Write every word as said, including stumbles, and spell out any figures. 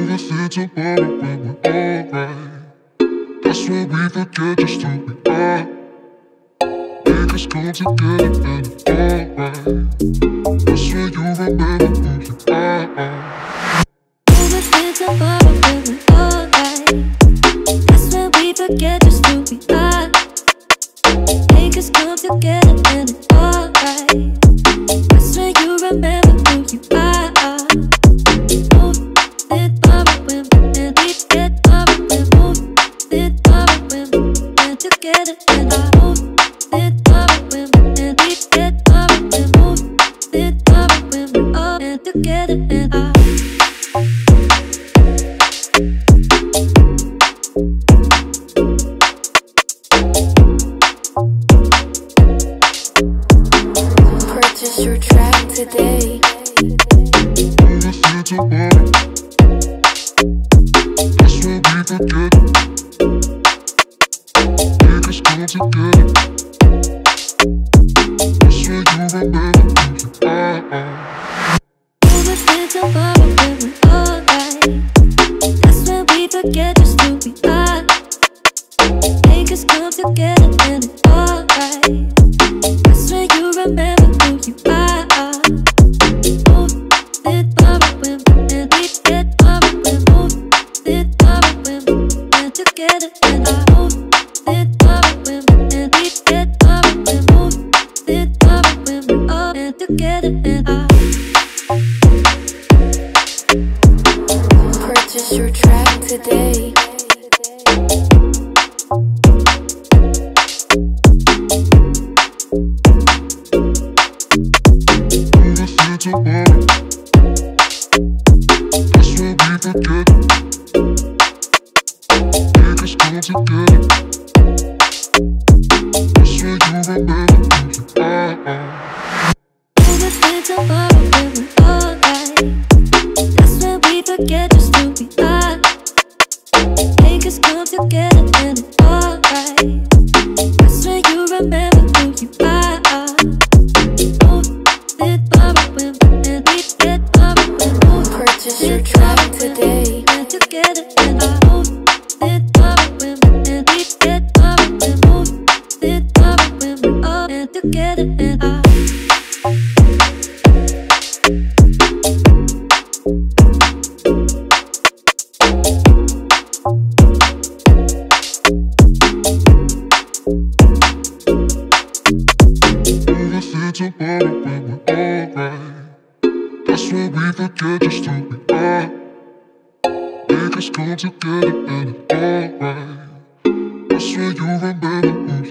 never see tomorrow when we're alright. That's when we forget just who we are. We just come together and it's alright. That's when you remember who you are. Never see tomorrow when we're alright. That's when we forget just who we are. We just come together and it's alright. That's when you remember who you are. Together and it's alright. That's where you remember who